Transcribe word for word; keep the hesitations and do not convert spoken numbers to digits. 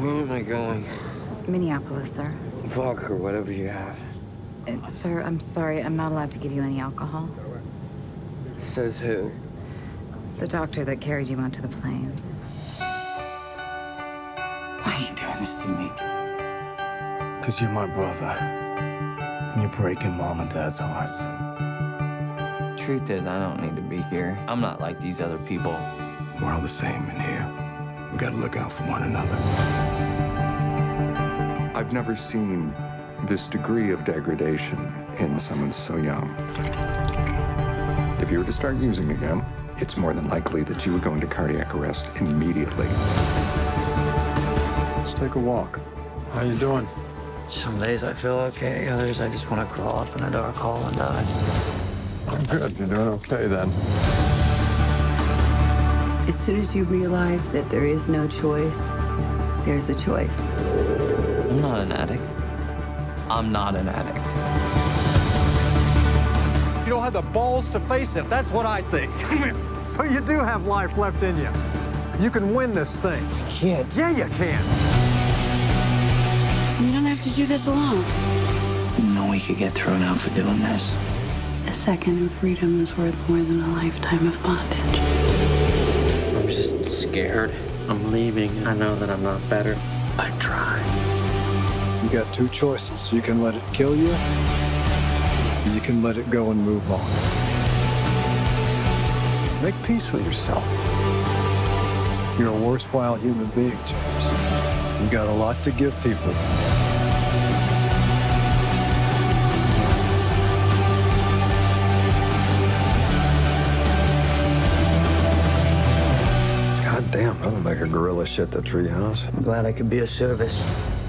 Where am I going? Minneapolis, sir. Vodka, whatever you have. Uh, sir, I'm sorry. I'm not allowed to give you any alcohol. Says who? The doctor that carried you onto the plane. Why are you doing this to me? Because you're my brother. And you're breaking Mom and Dad's hearts. Truth is, I don't need to be here. I'm not like these other people. We're all the same in here. We gotta look out for one another. I've never seen this degree of degradation in someone so young. If you were to start using again, it's more than likely that you would go into cardiac arrest immediately. Let's take a walk. How you doing? Some days I feel okay, others I just want to crawl up in a dark hole and die. I'm good. You're doing okay, then. As soon as you realize that there is no choice, there's a choice. I'm not an addict. I'm not an addict. You don't have the balls to face it. That's what I think. Come here. So you do have life left in you. You can win this thing. You can't. Yeah, you can. You don't have to do this alone. You know we could get thrown out for doing this. A second of freedom is worth more than a lifetime of bondage. I'm just scared. I'm leaving. I know that I'm not better. I try. You got two choices. You can let it kill you, or you can let it go and move on. Make peace with yourself. You're a worthwhile human being, James. You got a lot to give people. Damn, that'll make a gorilla shit the treehouse. I'm glad I could be of service.